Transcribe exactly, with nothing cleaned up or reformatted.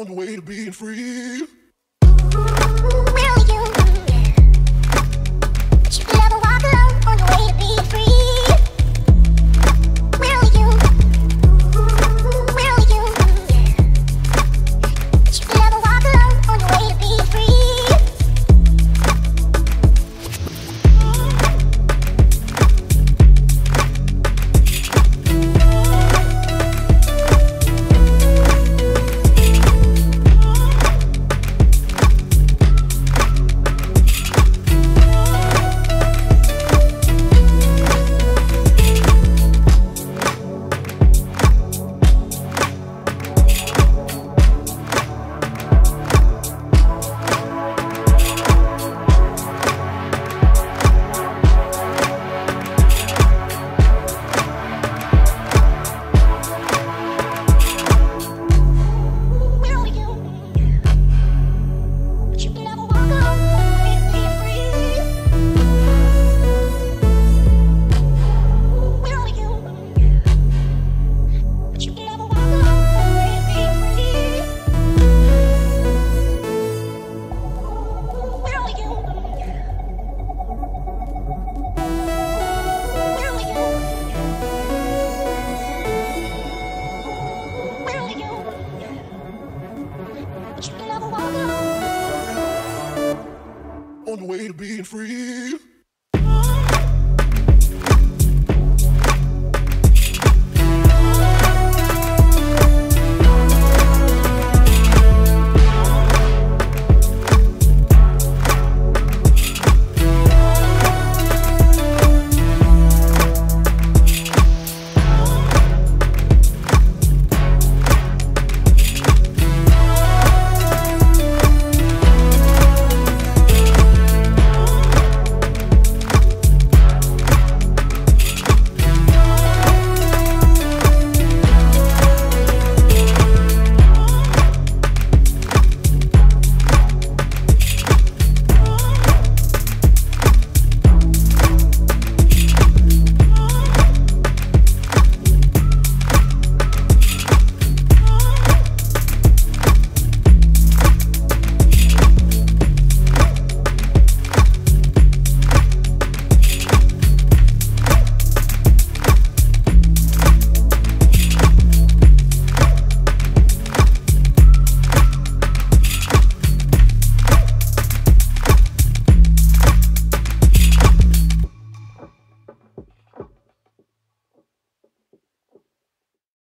On the way to being free.